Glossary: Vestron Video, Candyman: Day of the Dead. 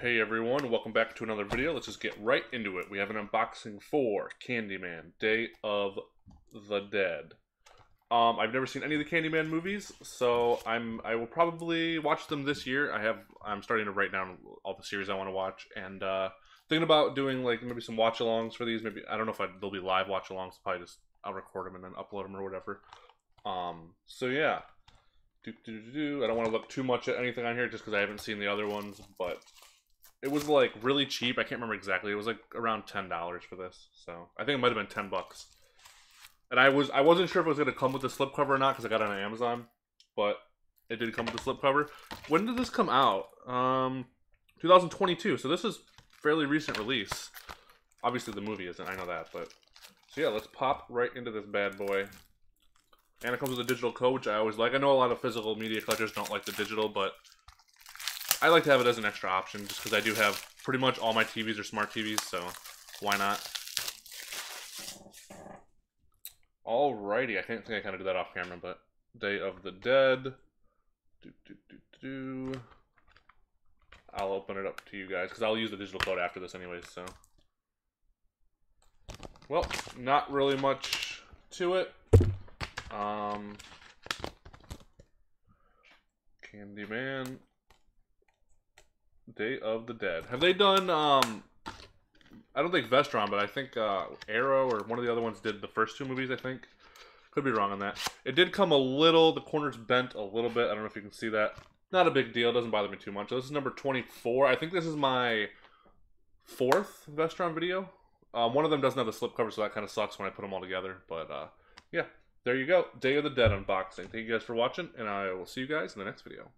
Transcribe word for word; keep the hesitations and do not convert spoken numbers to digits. Hey everyone, welcome back to another video. Let's just get right into it. We have an unboxing for Candyman, Day of the Dead. Um, I've never seen any of the Candyman movies, so I'm I will probably watch them this year. I have I'm starting to write down all the series I want to watch, and uh, thinking about doing like maybe some watch-alongs for these. Maybe I don't know if I, they'll be live watch-alongs. Probably just I'll record them and then upload them or whatever. Um, so yeah, do, do, do, do. I don't want to look too much at anything on here just because I haven't seen the other ones, but. It was, like, really cheap. I can't remember exactly. It was, like, around ten dollars for this. So, I think it might have been ten bucks. And I, was, I wasn't sure if it was going to come with the slipcover or not, because I got it on Amazon. But it did come with the slipcover. When did this come out? Um, two thousand twenty-two. So, this is fairly recent release. Obviously, the movie isn't. I know that, but... So, yeah, let's pop right into this bad boy. And it comes with a digital code, which I always like. I know a lot of physical media collectors don't like the digital, but... I like to have it as an extra option, just because I do have pretty much all my T Vs are smart T Vs, so why not? Alrighty, I can't think I kind of did that off camera, but Day of the Dead. Do, do, do, do. I'll open it up to you guys, because I'll use the digital code after this anyways, so. Well, not really much to it. Um, Candyman. Day of the Dead. Have they done, um, I don't think Vestron, but I think uh, Arrow or one of the other ones did the first two movies, I think. Could be wrong on that. It did come a little, the corner's bent a little bit. I don't know if you can see that. Not a big deal. It doesn't bother me too much. So this is number twenty-four. I think this is my fourth Vestron video. Um, one of them doesn't have the slipcover, so that kind of sucks when I put them all together. But, uh, yeah, there you go. Day of the Dead unboxing. Thank you guys for watching, and I will see you guys in the next video.